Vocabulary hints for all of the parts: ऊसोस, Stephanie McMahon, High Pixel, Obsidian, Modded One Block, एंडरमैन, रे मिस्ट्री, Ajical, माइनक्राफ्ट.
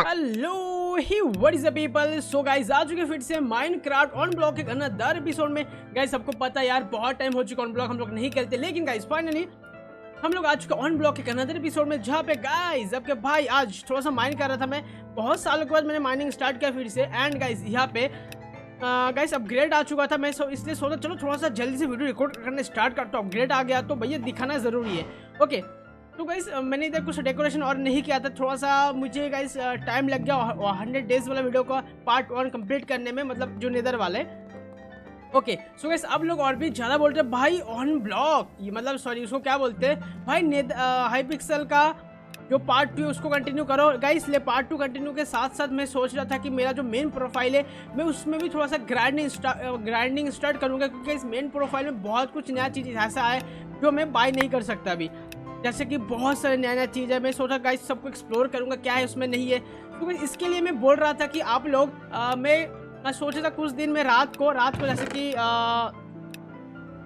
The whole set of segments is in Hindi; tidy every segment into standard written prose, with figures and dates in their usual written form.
Hello hi what is up people. So guys आ चुके फिर से माइनक्राफ्ट वन ब्लॉक के अनदर एपिसोड में। गाइस आपको पता है यार बहुत टाइम हो चुका वन ब्लॉक हम लोग नहीं खेलते, लेकिन गाइस फाइनली हम लोग आ चुके वन ब्लॉक के अनदर एपिसोड में, जहाँ पे गाइस आपके भाई आज थोड़ा सा माइन कर रहा था मैं। बहुत सालों के बाद मैंने माइनिंग स्टार्ट किया फिर से। एंड गाइस यहाँ पे गाइस अपग्रेड आ चुका था मैं, इसलिए सोचा चलो थोड़ा सा जल्दी से वीडियो रिकॉर्ड करने स्टार्ट करता हूँ। अपग्रेड आ गया तो भैया दिखाना ज़रूरी है। ओके तो गाइस मैंने इधर कुछ डेकोरेशन और नहीं किया था, थोड़ा सा मुझे गाइस टाइम लग गया 100 डेज वाला वीडियो का पार्ट 1 कंप्लीट करने में, मतलब जो नेदर वाले। ओके सो गाइस अब लोग और भी ज़्यादा बोलते हैं भाई ऑन ब्लॉक ये मतलब सॉरी उसको क्या बोलते हैं भाई हाई पिक्सल का जो पार्ट 2 उसको कंटिन्यू करो। गाइस ले पार्ट 2 कंटिन्यू के साथ साथ मैं सोच रहा था कि मेरा जो मेन प्रोफाइल है मैं उसमें भी थोड़ा सा ग्राइंडिंग स्टार्ट करूँगा, क्योंकि इस मेन प्रोफाइल में बहुत कुछ नया चीज़ ऐसा है जो मैं बाय नहीं कर सकता अभी, जैसे कि बहुत सारे नया नया चीज़ है। मैं सोचा गाइस सबको एक्सप्लोर करूँगा क्या है उसमें नहीं है, क्योंकि तो इसके लिए मैं बोल रहा था कि आप लोग मैं सोचा था कुछ दिन में रात को जैसे कि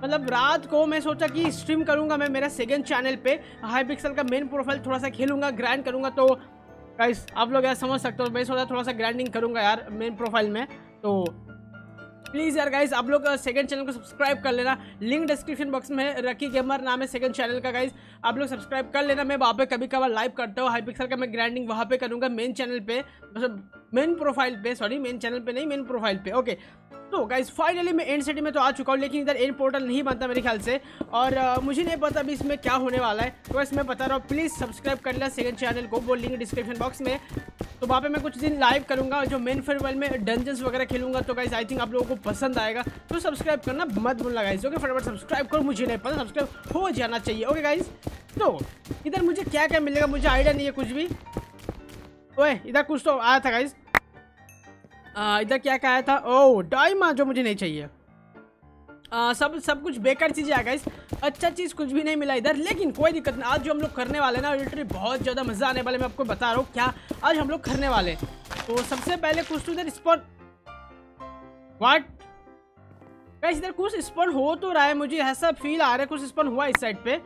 मतलब रात को मैं सोचा कि स्ट्रीम करूँगा मैं मेरा सेकेंड चैनल पे हाई पिक्सल का मेन प्रोफाइल, थोड़ा सा खेलूँगा ग्राइंड करूँगा। तो गाइस आप लोग यार समझ सकते हो मैं सोचा थोड़ा सा ग्राइंडिंग करूँगा यार मेन प्रोफाइल में। तो प्लीज़ यार गाइस आप लोग सेकंड चैनल को सब्सक्राइब कर लेना, लिंक डिस्क्रिप्शन बॉक्स में है, रकी गेमर नाम है सेकंड चैनल का। गाइस आप लोग सब्सक्राइब कर लेना, मैं वहाँ पे कभी कभार लाइव करता हूँ हाई पिक्सल का, मैं ग्राइंडिंग वहाँ पे करूँगा मेन चैनल पे, मतलब मेन प्रोफाइल पे, सॉरी मेन चैनल पे नहीं मेन प्रोफाइल पे। ओके तो गाइस फाइनली मैं एंड सिटी में तो आ चुका हूँ, लेकिन इधर एंड पोर्टल नहीं बनता मेरे ख्याल से, और मुझे नहीं पता अभी इसमें क्या होने वाला है। तो बस मैं बता रहा हूँ प्लीज़ सब्सक्राइब कर लेना सेकंड चैनल को, वो लिंक डिस्क्रिप्शन बॉक्स में। तो वहाँ पे मैं कुछ दिन लाइव करूँगा जो मेन प्रोफाइल में डंजन्स वगैरह खेलूँगा, तो गाइस आई थिंक आप लोगों को पसंद आएगा। तो सब्सक्राइब करना मत भूलना गाइस, ओके फटाफट सब्सक्राइब करो, मुझे नहीं पता सब्सक्राइब हो जाना चाहिए। ओके गाइस तो इधर मुझे क्या क्या मिलेगा मुझे आइडिया नहीं है कुछ भी। ओए इधर कुछ तो आया था गाइस, इधर क्या क्या आया था, ओह डायमा जो मुझे नहीं चाहिए, सब कुछ बेकार चीज़ें आ गई, अच्छा चीज़ कुछ भी नहीं मिला इधर। लेकिन कोई दिक्कत नहीं, आज जो हम लोग करने वाले ना लिटरली बहुत ज़्यादा मज़ा आने वाले, मैं आपको बता रहा हूँ क्या आज हम लोग करने वाले। तो सबसे पहले कुछ तो इधर स्पॉन वाट गाइस, इधर कुछ स्पॉन हो तो रहा है, मुझे ऐसा फील आ रहा है कुछ स्पॉन हुआ इस साइड पे,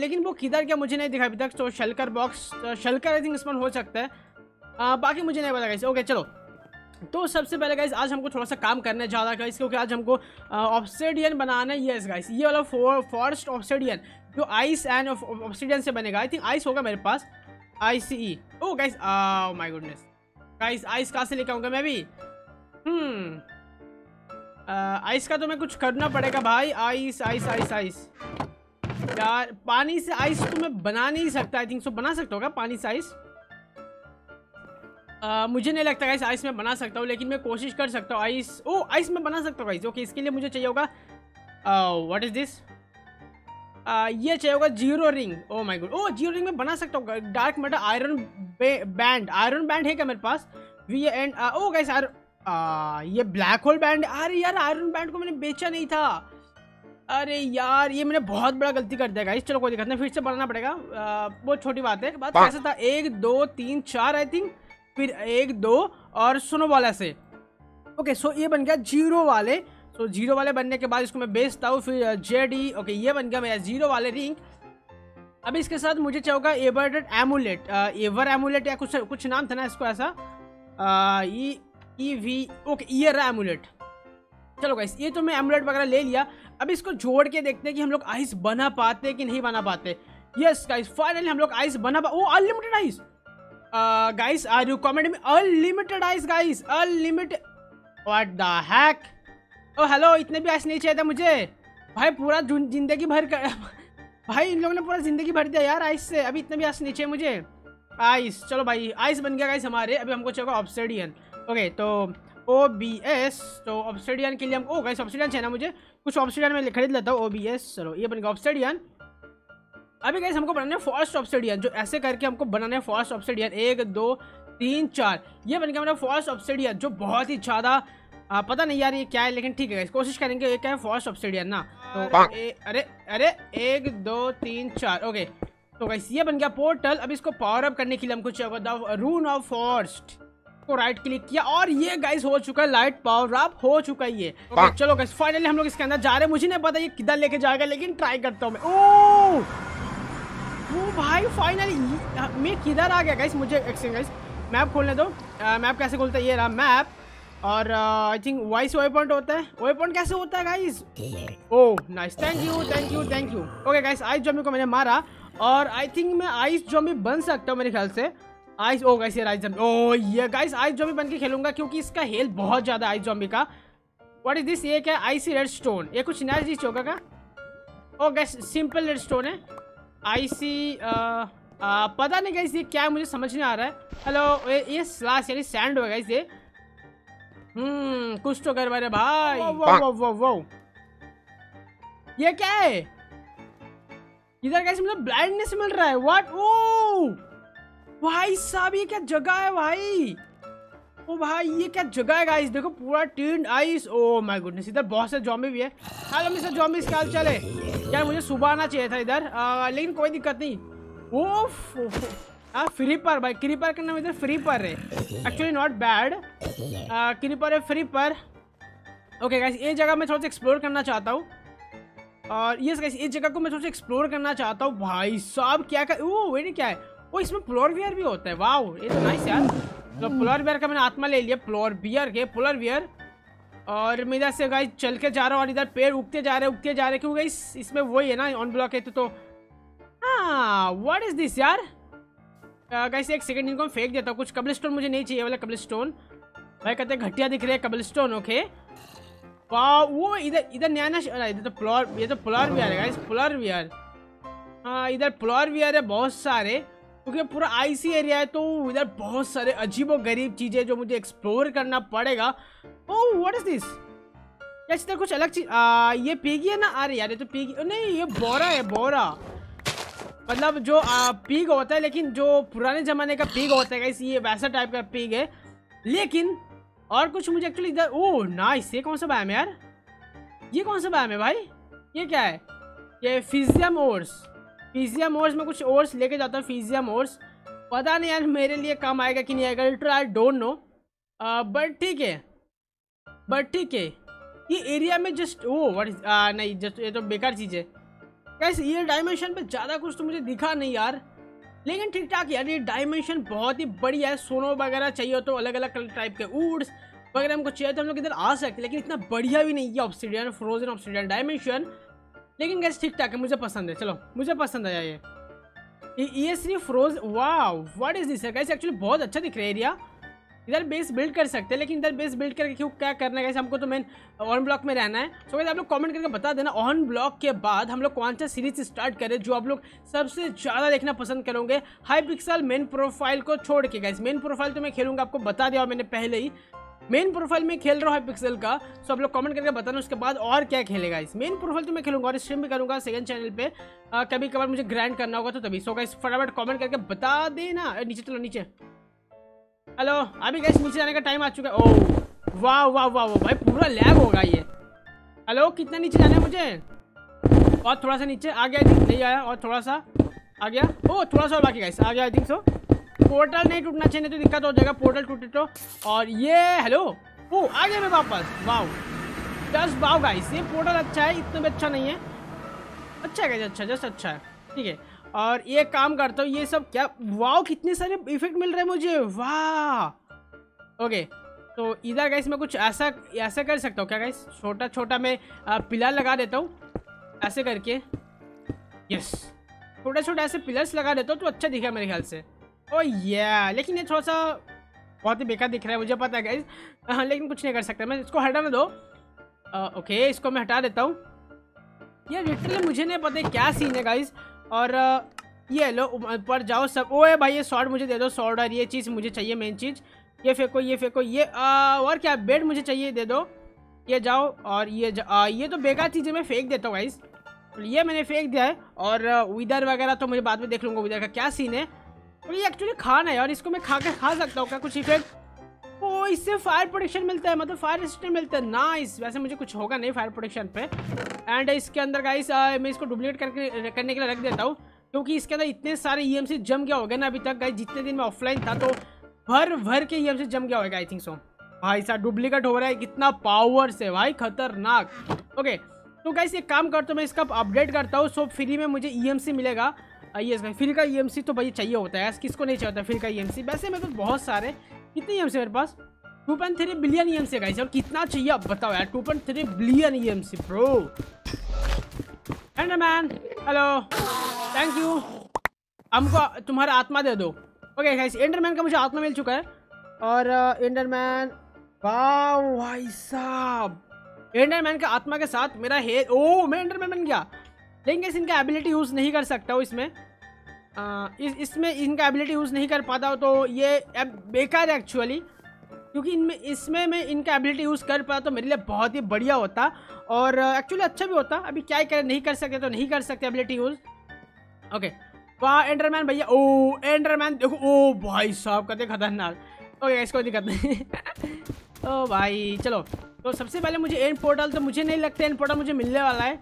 लेकिन वो किधर क्या मुझे नहीं दिखा अभी तक। तो shulker box shulker I think spawn हो सकता है, बाकी मुझे नहीं पता गाइस। ओके चलो तो सबसे पहले गाइस आज हमको थोड़ा सा काम करने जा रहा है गाइस, क्योंकि आज हमको ऑब्सिडियन बनाना है। यस गाइस ये वाला फॉरेस्ट ऑब्सिडियन जो आइस एंड ऑब्सिडियन से बनेगा, आई थिंक आइस होगा मेरे पास ICE। Oh guys oh my goodness guys ice कहाँ से लेकर आऊँगा मैं भी, आइस का तो मैं कुछ करना पड़ेगा भाई। आइस आइस आइस आइस यार पानी से आइस तो मैं बना नहीं सकता, आई थिंक सो बना सकता होगा पानी से आइस, मुझे नहीं लगता गाइस आइस में बना सकता हूँ, लेकिन मैं कोशिश कर सकता हूँ। आइस ओ आइस में बना सकता हूँ गाइस। ओके इसके लिए मुझे चाहिए होगा व्हाट इज़ दिस, ये चाहिए होगा zero ring. Oh my god oh zero ring में बना सकता हूँ dark matter iron band, iron band है क्या मेरे पास वी एंड। ओ गाइस ये ब्लैक होल बैंड, अरे यार आयरन बैंड को मैंने बेचा नहीं था, अरे यार ये मैंने बहुत बड़ा गलती कर दिया गाइस। चलो कोई दिक्कत नहीं फिर से बनाना पड़ेगा, बहुत छोटी बात है। बात कैसा था 1 2 3 4 आई थिंक, फिर 1 2 और सुनो वाला से। ओके सो ये बन गया जीरो वाले, तो जीरो वाले बनने के बाद इसको मैं बेचता हूँ फिर JD। ओके ये बन गया मेरा जीरो वाले रिंग। अभी इसके साथ मुझे चाहिए होगा एवर्टेड एमुलेट, एवर एमुलेट या कुछ नाम था ना इसको ऐसा EV। ओके ये रहा एमुलेट। चलो गाइस ये तो मैं एमुलेट वगैरह ले लिया, अब इसको जोड़ के देखते हैं कि हम लोग आइस बना पाते कि नहीं बना पाते। यस गाइस फाइनली हम लोग आइस बना पा, वो unlimited ice guys are you comment में unlimited ice guys unlimited what the heck. Oh hello इतने भी आइस नहीं चाहिए था मुझे भाई, पूरा जिंदगी भर कर भाई इन लोगों ने पूरा जिंदगी भर दिया यार आइस से, अभी इतने भी आइस नहीं चाहिए मुझे आइस। चलो भाई आइस बन गया गाइस हमारे, अभी हमको चाहिए ऑब्सिडियन। ओके तो OBS तो ऑब्सिडियन के लिए हम ओ गाइस ऑब्सिडियन चाहिए ना मुझे, कुछ ऑब्सिडियन में खरीद लेता हूँ OBS। चलो ये बन गया ऑब्सिडियन। अभी गाइस हमको बनाना है फॉरेस्ट ऑब्सिडियन, जो ऐसे करके हमको बनाना है फॉरेस्ट ऑब्सिडियन 1 2 3 4 ये बन गया मेरा फॉरेस्ट ऑब्सिडियन, जो बहुत ही ज़्यादा पता नहीं यार ये क्या है, लेकिन ठीक है गाइस कोशिश करेंगे। ये क्या है फॉरेस्ट ऑब्सिडियन ना, तो अरे 1 2 3 4। ओके तो गाइस ये बन गया पोर्टल। अब इसको पावर अप करने के लिए हमको चाहिए होगा द रून ऑफ फॉरेस्ट, को राइट क्लिक किया और ये गाइस हो चुका है लाइट पावर अप हो चुका है ये। चलो गाइस फाइनली हम लोग इसके अंदर जा रहे हैं, मुझे नहीं पता ये किधर लेके जाएगा लेकिन ट्राई करता हूँ मैं। ओ भाई फाइनली मैं किधर आ गया गाइस, मुझे एक्सचेंज गाइस मैप खोलने दो। मैप कैसे खोलते हैं, ये रहा मैप। और I think voice way point होता है। वे पॉइंट कैसे होता है guys? Oh nice, thank you thank you thank you. Okay guys, ice zombie को मैंने मारा और आई थिंक मैं आइस जॉम्बी बन सकता हूँ मेरे ख्याल से। आइस, ओ गाइस ये आइस जॉम्बी, ओ ये गाइस आइस जॉम्बी बन के खेलूंगा क्योंकि इसका हेल्थ बहुत ज़्यादा आइस जॉम्बी का। What is this? ये क्या आइसी रेड स्टोन, ये कुछ नया चीज होगा क्या? Oh guys simple red stone है, आईसी पता नहीं गाइस ये क्या है, मुझे समझ नहीं आ रहा है। हेलो, ये स्लाश यानी सैंड होगा गाइस ये। कुछ तो कर मेरे भाई। वो वो वो ये क्या है इधर गाइस? मतलब ब्लाइंडनेस मिल रहा है। व्हाट? ओ भाई साहब ये क्या जगह है भाई, ओ भाई ये क्या जगह है गाइस? देखो पूरा टीन आइस। ओ माय गुडनेस, इधर बहुत से जॉम्बी भी है। हेलो मिस्टर जॉम्बी, क्या हाल चाल है? यार मुझे सुबह आना चाहिए था इधर, लेकिन कोई दिक्कत नहीं। ओह फ्रीपर भाई, क्रीपर का नाम इधर फ्रीपर है, एक्चुअली नॉट बैड। क्रीपर है फ्रीपर। ओके गाइस, ये जगह मैं थोड़ा सा एक्सप्लोर करना चाहता हूँ। और यस गाइस, इस जगह को मैं थोड़ा सा एक्सप्लोर करना चाहता हूँ। भाई साहब क्या कर, ओह ये क्या है? वो इसमें फ्लोर वेयर भी होता है, वाओ ये तो नाइस यार। तो पोलर बियर का मैंने आत्मा ले लिया, पोलर बियर। और मैं इधर से गाइस चल के जा रहा हूँ और इधर पेड़ उगते जा रहे क्योंकि गाइस इसमें वही है ना, ऑन ब्लॉक है तो हाँ। व्हाट इज दिस यार? गाइस एक सेकंड इनको फेंक देता हूँ कुछ। कबल स्टोन मुझे नहीं चाहिए, वाला कबल स्टोन भाई कहते हैं घटिया दिख रहे हैं कबल स्टोन। ओके वाह, वो इधर नया ना, इधर तो पोलर, ये तो पोलर बियर है गाइस, पोलर बियर। हाँ इधर पोलर बियर है बहुत सारे, क्योंकि पूरा आईसी एरिया है तो इधर बहुत सारे अजीब और गरीब चीज़ें जो मुझे एक्सप्लोर करना पड़ेगा। Oh what is this? Yes इधर कुछ अलग चीज, ये पीगी है ना? अरे यार ये तो पीगी नहीं, ये बोरा है, बोरा मतलब जो पीग होता है, लेकिन जो पुराने ज़माने का पीग होता है गाइस ये वैसा टाइप का पीग है। लेकिन और कुछ मुझे एक्चुअली इधर, ओह नाइस। ये कौन सा बैम है यार? ये कौन सा बैम है भाई? ये क्या है? ये फिजियम ओर्स, फिजियम ओर्स। में कुछ ओर्स लेके जाता हूँ, फिजियम ओर्स। पता नहीं यार मेरे लिए काम आएगा कि नहीं आएगा, literally I don't know, but ठीक है। ये एरिया में जस्ट वो व्हाट इज, नहीं जस्ट ये तो बेकार चीज़ है गाइस। ये डायमेंशन पे ज़्यादा कुछ तो मुझे दिखा नहीं यार, लेकिन ठीक ठाक यार। ये डायमेंशन बहुत ही बढ़िया है। सोनो वगैरह चाहिए हो तो अलग अलग टाइप के वुड्स वगैरह हमको चाहिए तो हम लोग इधर आ सकते, लेकिन इतना बढ़िया भी नहीं है। ऑब्सिडियन, फ्रोजन ऑब्सिडियन डायमेंशन, लेकिन गैस ठीक ठाक है, मुझे पसंद है। चलो मुझे पसंद आया ये सिर्फ फ्रोज। वाह what is this gas? Actually बहुत अच्छा दिख रहा है एरिया। इधर बेस बिल्ड कर सकते हैं, लेकिन इधर बेस बिल्ड करके क्यों क्या करना है गैस? हमको तो मेन ऑन ब्लॉक में रहना है। सो गैस आप लोग कमेंट करके बता देना ऑन ब्लॉक के बाद हम लोग कौन सा सीरीज स्टार्ट करें जो आप लोग सबसे ज़्यादा देखना पसंद करोगे हाई पिक्सल मेन प्रोफाइल को छोड़ के। गैस मेन प्रोफाइल तो मैं खेलूँगा, आपको बता दिया, और मैंने पहले ही मेन प्रोफाइल में खेल रहा हूँ हाई पिक्सल का। सो आप लोग कमेंट करके बताना उसके बाद और क्या खेलेगा इस मेन प्रोफाइल। तो मैं खेलूंगा और स्ट्रीम भी करूंगा सेकंड चैनल पे, कभी कभार मुझे ग्रैंड करना होगा तो तभी। सो गाइस फटाफट कमेंट करके बता देना। नीचे चलो नीचे। हेलो अभी गाइस नीचे जाने का टाइम आ चुका है। ओह वाह वाह वाह भाई पूरा लैग होगा ये। हेलो कितना नीचे जाना है मुझे? और थोड़ा सा नीचे आ गया, नहीं आया, और थोड़ा सा आ गया। ओह थोड़ा सा बाकी गाइस आ गया आई थिंक सो। पोर्टल नहीं टूटना चाहिए, नहीं तो दिक्कत हो जाएगा पोर्टल टूटे तो। और ये हेलो, ओ आ गया मैं वापस। वाओ जस्ट वाओ गाइस, ये पोर्टल अच्छा है, इतना भी अच्छा नहीं है, अच्छा है गाइस, अच्छा जस्ट अच्छा है, ठीक है। और ये काम करता हूँ ये सब क्या, वाओ कितने सारे इफेक्ट मिल रहे हैं मुझे, वाह। ओके तो इधर गाइस मैं कुछ ऐसा कर सकता हूँ क्या गाइस? छोटा छोटा मैं पिलर लगा देता हूँ ऐसे करके, यस छोटा छोटा ऐसे पिलर्स लगा देता हूँ तो अच्छा दिखेगा मेरे ख्याल से। ओह या लेकिन ये थोड़ा सा बहुत ही बेकार दिख रहा है, मुझे पता है गाइस, लेकिन कुछ नहीं कर सकता मैं। इसको हटाने दो। ओके इसको मैं हटा देता हूँ। ये लिटरली मुझे नहीं पता क्या सीन है गाइस। और ये लो ऊपर जाओ सब। ओए भाई ये शॉर्ट मुझे दे दो, शॉर्ट और ये चीज़ मुझे चाहिए मेन चीज़। ये फेंको ये फेंको ये, और क्या बेड मुझे चाहिए दे दो। ये जाओ और ये तो बेकार चीज़ें मैं फेंक देता हूँ गाइस। ये मैंने फेंक दिया है। और विदर वगैरह तो मुझे बाद में देख लूँगा विदर का क्या सीन है। और ये एक्चुअली खाना है और इसको मैं खा सकता हूँ क्या कुछ इफेक्ट? ओ इससे फायर प्रोटेक्शन मिलता है, मतलब फायर रेजिस्टेंस मिलता है, नाइस। वैसे मुझे कुछ होगा नहीं फायर प्रोटेक्शन पे। एंड इसके अंदर गाइस मैं इसको डुप्लीकेट करने के लिए रख देता हूँ, क्योंकि इसके अंदर इतने सारे EMC जम गया होगा ना अभी तक गाइस, जितने दिन में ऑफलाइन था तो भर के EMC जम गया होगा आई थिंक सो। भाई साहब डुप्लीकेट हो रहा है, कितना पावर से भाई खतरनाक। ओके तो गाइस एक काम करता हूँ मैं इसका अपडेट करता हूँ, सो फ्री में मुझे EMC मिलेगा। यस भाई फिर का ईएमसी तो भाई चाहिए होता है, किसको नहीं चाहिए होता फिर का ईएमसी। वैसे मेरे पास बहुत सारे कितने ईएमसी मेरे पास 2.3 बिलियन ईएमसी है गाइस, और कितना चाहिए अब बताओ यार 2.3 billion EMC bro. And man hello thank you, हमको तुम्हारा आत्मा दे दो। ओके गाइस एंडरमैन का मुझे आत्मा मिल चुका है, और एंडरमैन वाह भाई साहब एंडरमैन का आत्मा के साथ मेरा हेयर, ओ मैं एंडरमैन बन गया। लेकिन गाइस इनका एबिलिटी यूज़ नहीं कर सकता हूँ इसमें, इसमें इनका एबिलिटी यूज़ नहीं कर पाता हूँ तो ये बेकार है एक्चुअली, क्योंकि इनमें इसमें मैं इनका एबिलिटी यूज़ कर पाया तो मेरे लिए बहुत ही बढ़िया होता और एक्चुअली अच्छा भी होता। अभी क्या कर नहीं कर सकते तो नहीं कर सकते एबिलिटी यूज़। ओके वाह एंडरमैन भैया, ओ एंडरमैन देखो, ओ भाई साहब कहते खतरनाक। ओके इसको दिक्कत नहीं ओ भाई चलो, तो सबसे पहले मुझे एंड पोर्टल तो मुझे नहीं लगता एंड पोर्टल मुझे मिलने वाला है,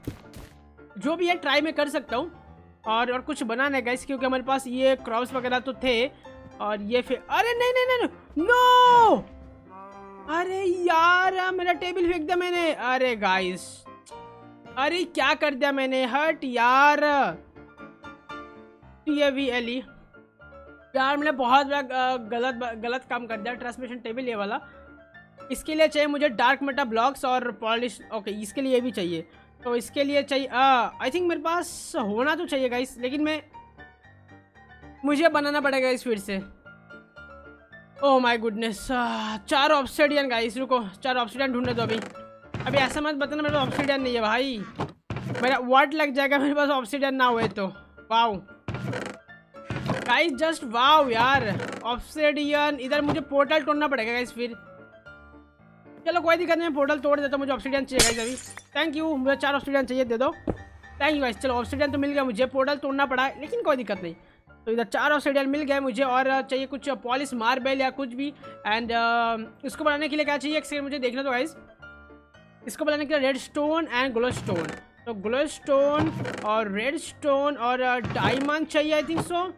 जो भी है ट्राई मैं कर सकता हूँ। और कुछ बनाना है गाइस क्योंकि हमारे पास ये क्रॉप्स वगैरह तो थे, और ये फिर अरे नहीं नहीं नहीं, नहीं नो अरे यार मेरा टेबल फेंक दिया मैंने, अरे गाइस अरे क्या कर दिया मैंने, हट यार TAVLE यार मैंने बहुत बड़ा गलत काम कर दिया। ट्रांसमिशन टेबल ये वाला, इसके लिए चाहिए मुझे डार्क मेटा ब्लॉक्स और पॉलिश। ओके इसके लिए भी चाहिए, तो इसके लिए चाहिए आई थिंक मेरे पास होना तो चाहिए गाइस, लेकिन मैं मुझे बनाना पड़ेगा इस फिर से। Oh my goodness 4 obsidian guys, रुको 4 ऑब्सिडियन ढूंढने दो अभी। अभी ऐसा मत बताना मेरे पास ऑब्सिडियन नहीं है भाई, मेरा वर्ड लग जाएगा मेरे पास ऑब्सिडियन ना हुए तो। वाओ गाइस जस्ट वाओ यार ऑब्सिडियन, इधर मुझे पोर्टल तोड़ना पड़ेगा गाइस फिर। चलो कोई दिक्कत नहीं, पोर्टल तोड़ देता हूँ, मुझे ऑब्सिडियन चाहिए गाइस अभी। थैंक यू मुझे 4 ऑब्सिडियन चाहिए, दे दो थैंक यू गाइस। चलो ऑब्सिडियन तो मिल गया मुझे, पोर्टल तोड़ना पड़ा लेकिन कोई दिक्कत नहीं। तो इधर 4 ऑब्सिडियन मिल गए मुझे, और चाहिए कुछ पॉलिश मार्बल या कुछ भी। एंड इसको बनाने के लिए क्या चाहिए एक सेकंड मुझे देखना तो गाइस, इसको बनाने के लिए red stone and glow stone, तो ग्लो स्टोन और रेड स्टोन और डायमंड चाहिए आई थिंक सो।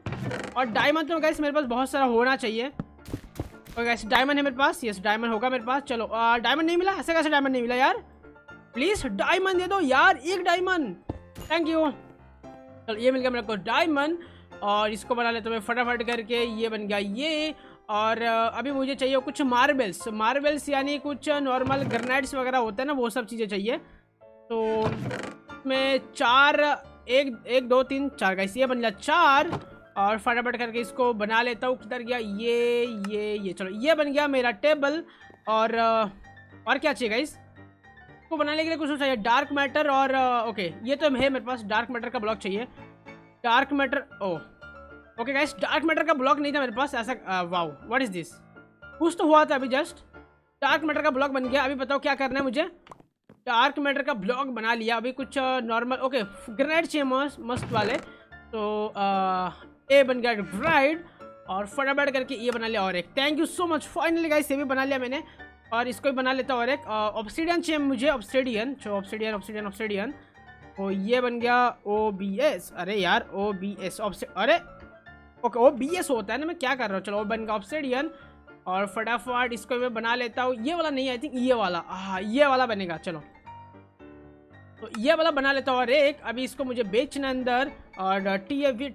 और डायमंड तो गाइस मेरे पास बहुत सारा होना चाहिए। और गाइस डायमंड है मेरे पास, यस डायमंड होगा मेरे पास। चलो डायमंड नहीं मिला, ऐसा कैसे डायमंड नहीं मिला यार, प्लीज़ डायमंड दे दो यार, एक डायमंड थैंक यू। चलो ये मिल गया मेरे को डायमंड, और इसको बना लेता हूँ मैं फटाफट करके, ये बन गया ये। और अभी मुझे चाहिए कुछ मार्बल्स, मार्बल्स यानी कुछ नॉर्मल ग्रेनाइट्स वगैरह होते हैं ना, वो सब चीज़ें चाहिए। तो मैं 4 1 2 3 4 गाइस ये बन गया 4, और फटाफट करके इसको बना लेता हूँ। किधर गया ये चलो ये बन गया मेरा टेबल। और क्या चाहिए गाइस इसको बनाने के लिए, कुछ चाहिए डार्क मैटर और ओके ये तो है मेरे पास, डार्क मैटर का ब्लॉक चाहिए। Dark matter oh okay guys dark matter का ब्लॉक नहीं था मेरे पास ऐसा। वाओ व्हाट इज़ दिस, कुछ तो हुआ था अभी जस्ट। डार्क मैटर का ब्लॉक बन गया, अभी बताओ क्या करना है मुझे। डार्क मैटर का ब्लॉक बना लिया, अभी कुछ नॉर्मल ओके ग्रेनाइट चाहिए मस्त वाले, तो ए बन गया ग्रेनाइट। और फटाफट करके ये बना लिया और एक, thank you so much finally guys ये भी बना लिया मैंने। और इसको भी बना लेता हूँ और एक। ऑब्सिडियन चाहिए मुझे, ऑब्सिडियन जो ऑब्सिडियन तो ये बन गया OBS, अरे यार OBS अरे ओके OBS होता है ना, मैं क्या कर रहा हूँ। चलो बन गया ऑब्सिडियन, और फटाफट इसको मैं बना लेता हूँ। ये वाला नहीं आई थिंक ये वाला, हाँ ये वाला बनेगा। चलो तो ये वाला बना लेता हूँ और एक। अभी इसको मुझे बेचना अंदर, और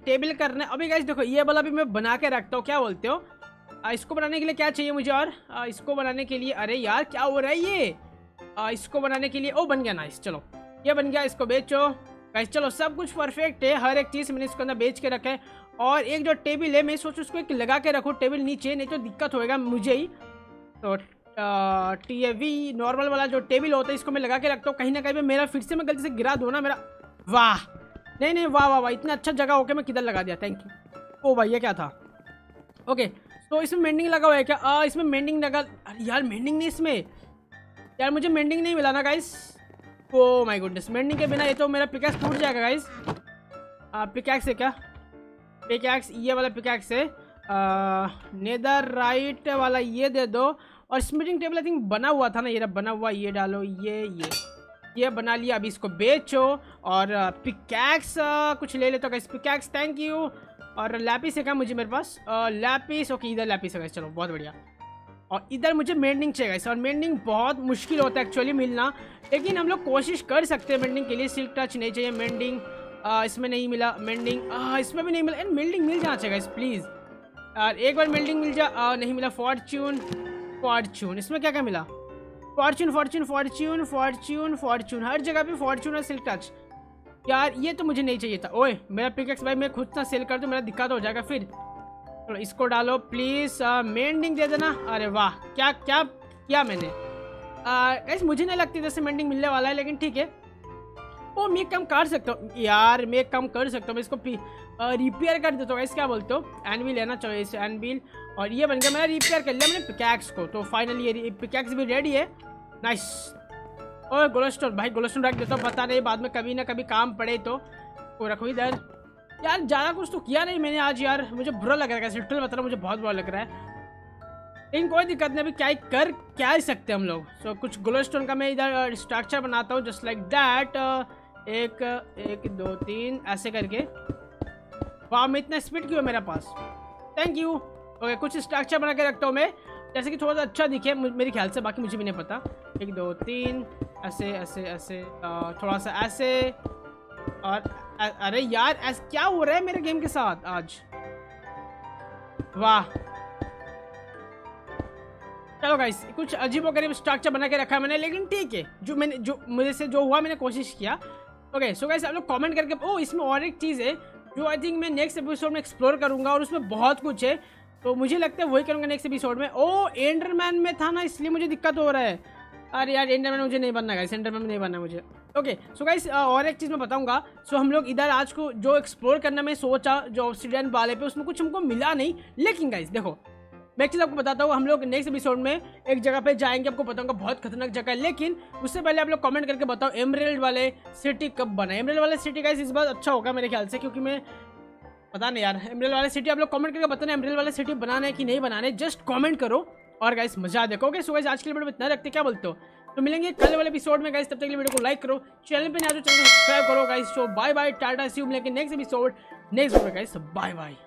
टेबल करना अभी गाइस। देखो ये वाला भी मैं बना के रखता हूँ, क्या बोलते हो। इसको बनाने के लिए क्या चाहिए मुझे, और इसको बनाने के लिए अरे यार क्या हो रहा है ये। इसको बनाने के लिए ओ बन गया नाइस। चलो ये बन गया, इसको बेचो गाइस। चलो सब कुछ परफेक्ट है, हर एक चीज़ मैंने इसके अंदर बेच के रखा है। और एक जो टेबल है मैं सोचूँ उसको एक लगा के रखूँ टेबल नीचे, नहीं तो दिक्कत होएगा मुझे ही। तो TAV नॉर्मल वाला जो टेबल होता है इसको मैं लगा के रखता हूँ कहीं ना कहीं पे। मेरा फिर से मैं गलती से गिरा दो ना मेरा, वाह नहीं नहीं वाह वाह वाह, इतना अच्छा जगह होकर मैं किधर लगा दिया, थैंक यू। ओ भाई ये क्या था। ओके तो इसमें मेंडिंग लगा हुआ है क्या, इसमें मेंडिंग लगा। अरे यार मेंडिंग नहीं, इसमें यार मुझे मेंडिंग नहीं मिला ना guys. Oh my goodness mending के बिना ये तो मेरा पिकैक्स टूट जाएगा गाइस। पिकैक्स है क्या, पिकैक्स ये वाला पिकैक्स है। नेदर राइट वाला ये दे दो। और स्मिटिंग टेबल आई थिंक बना हुआ था ना, ये बना हुआ, ये डालो ये बना लिया। अभी इसको बेचो। और पिकैक्स कुछ ले लेते हो गाइस, पिकैक्स थैंक यू। और लैपिस है क्या मुझे, मेरे पास लैपिस। ओके इधर लैपिस है गाइस, चलो बहुत बढ़िया। और इधर मुझे मेंडिंग चाहिए गाइस, और मेंडिंग बहुत मुश्किल होता है एक्चुअली मिलना, लेकिन हम लोग कोशिश कर सकते हैं मेंडिंग के लिए। सिल्क टच नहीं चाहिए मेंडिंग, इसमें नहीं मिला मेल्डिंग, इसमें भी नहीं मिला। एंड मेल्डिंग मिल जाना चाहिए प्लीज़, एक बार मेल्डिंग मिल जा। नहीं मिला। फॉर्च्यून फॉर्च्यून, इसमें क्या क्या मिला? Fortune fortune fortune fortune fortune, हर जगह पे फॉर्च्यून और सिल्क टच। यार ये तो मुझे नहीं चाहिए था। ओए मेरा पिकेक्स भाई, मैं खुद ना सेल कर दूँ, मेरा दिक्कत हो जाएगा फिर। तो इसको डालो प्लीज़, मेंडिंग दे देना। अरे वाह, क्या क्या किया मैंने। गाइस मुझे नहीं लगती जैसे मेंडिंग मिलने वाला है, लेकिन ठीक है। ओ मैं कम कर सकता हूँ यार, मैं कम कर सकता हूँ। मैं इसको रिपेयर कर देता हूँ। गाइस क्या बोलते हो? एनविल लेना चाहिए, इस एनविल। और ये बन गया, मैंने रिपेयर कर लिया मैंने पिकैक्स को। तो फाइनली ये पिकैक्स भी रेडी है। नाइस। और गोलस्टोन भाई, गोलस्टोन रख देता हूँ, पता नहीं बाद में कभी ना कभी काम पड़े तो। वो रखो इधर। यार ज़्यादा कुछ तो किया नहीं मैंने आज। यार मुझे बुरा लग रहा है लिटरली, मतलब मुझे बहुत बुरा लग रहा है, लेकिन कोई दिक्कत नहीं। अभी क्या कर क्या ही सकते हम लोग। सो कुछ ग्लोस्टोन का मैं इधर स्ट्रक्चर बनाता हूँ, जस्ट लाइक दैट। एक एक दो तीन ऐसे करके। वाह मैं इतना स्पीड क्यों है मेरे पास? Thank you. ओके कुछ स्ट्रक्चर बना के रखता हूँ मैं, जैसे कि थोड़ा सा अच्छा दिखे मेरे ख्याल से, बाकी मुझे भी नहीं पता। एक दो तीन ऐसे ऐसे ऐसे, थोड़ा सा ऐसे। और अरे यार ऐसा क्या हो रहा है मेरे गेम के साथ आज? वाह चलो गाइस, कुछ अजीबो गरीब स्ट्रक्चर बना के रखा है मैंने, लेकिन ठीक है, जो मैंने जो मुझे से जो हुआ मैंने कोशिश किया। ओके सो गाइस आप लोग कमेंट करके। ओ इसमें और एक चीज़ है जो आई थिंक मैं नेक्स्ट एपिसोड में एक्सप्लोर करूंगा, और उसमें बहुत कुछ है, तो मुझे लगता है वही करूंगा नेक्स्ट एपिसोड में। ओ एंडरमैन में था ना, इसलिए मुझे दिक्कत हो रहा है। अरे यार एंडरमैन मुझे नहीं बनना गाइस, एंडरमैन में नहीं बनना मुझे। ओके सो गाइस और एक चीज़ मैं बताऊंगा। सो हम लोग इधर आज को जो एक्सप्लोर करना मैं सोचा जो ऑब्सिडियन वाले पे, उसमें कुछ हमको मिला नहीं, लेकिन गाइस देखो मैं एक चीज़ आपको बताता हूँ। हम लोग नेक्स्ट एपिसोड में एक जगह पे जाएंगे, आपको बताऊंगा बहुत खतरनाक जगह है, लेकिन उससे पहले आप लोग कमेंट करके बताओ एमरेल्ड वाले सिटी कब बना। एमरेल्ड वाले सिटी गाइस इस बार अच्छा होगा मेरे ख्याल से, क्योंकि मैं पता नहीं यार। एमरेल्ड वाले सिटी आप लोग कमेंट करके बताना, एमरेल्ड वाले सिटी बनाना है कि नहीं बनाना है, जस्ट कॉमेंट करो। और गाइस मजा देखोगे। सो गाइस आज के लिए वीडियो इतना रखते, क्या बोलते हो? तो मिलेंगे कल वाले एपिसोड में गाइस, तब तक के लिए वीडियो को लाइक करो, चैनल पर नया जो चैनल सब्सक्राइब करो guys. So bye bye tata, see you. मिलेंगे next episode next video guys, bye bye.